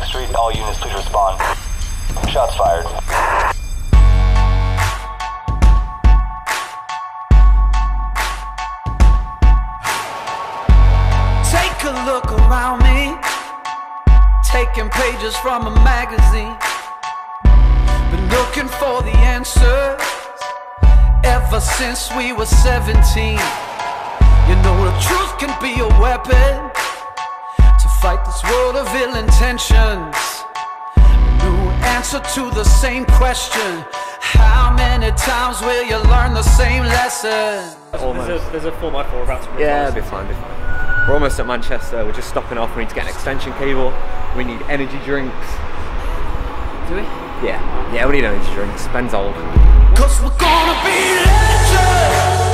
6th Street. All units, please respond. Shots fired. Take a look around me, taking pages from a magazine. Been looking for the answers ever since we were 17. You know the truth can be a weapon to fight this world of ill intentions. A new answer to the same question. How many times will you learn the same lesson? There's a 4x4 about to be. Yeah, it'll be fine, be fine. We're almost at Manchester, we're just stopping off, we need to get an extension cable, we need energy drinks. Do we? Yeah, we need energy drinks, Ben's old. 'Cause we're gonna be legends.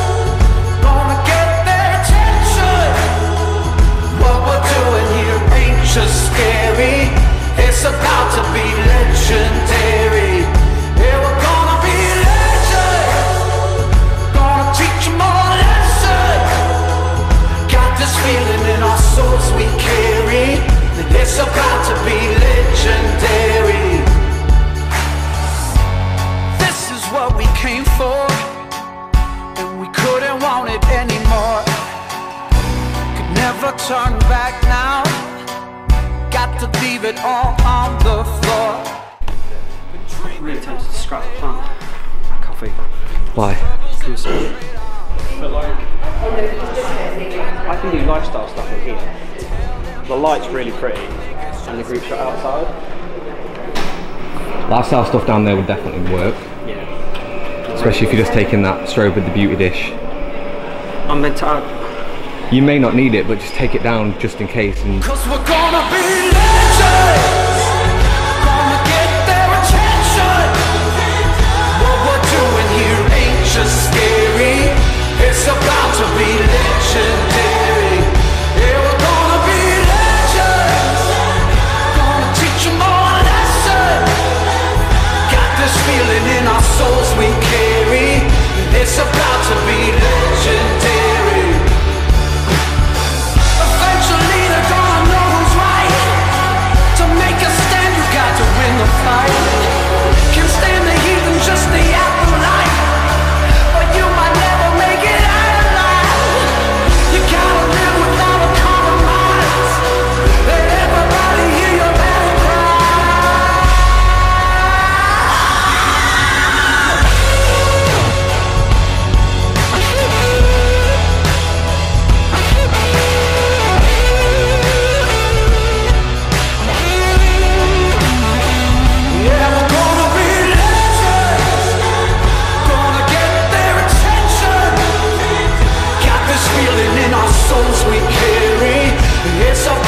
Just scary, it's about to be legendary. Yeah, we're gonna be legends, gonna teach them all lessons. Got this feeling in our souls we carry, that it's about to be legendary. This is what we came for, and we couldn't want it anymore. Could never turn back now, got to leave it all on the floor. I'm really tempted to scrap the plan. Coffee. Why? But like, I can do lifestyle stuff in here. The light's really pretty and the group shot outside. Lifestyle stuff down there would definitely work. Yeah. Especially if you're just taking that strobe with the beauty dish. I'm meant to add. You may not need it, but just take it down just in case. And 'cause we're gonna be legends, gonna get their attention. What we're doing here ain't just scary, it's about to be legendary. Yeah, we're gonna be legends, gonna teach them all a lesson. Got this feeling in our souls we carry, it's about to be legendary. Can't stand the heat and just the apple light, but you might never make it out alive. You gotta live without a compromise. Let everybody hear your battle cry. Feeling in our souls we carry, it's a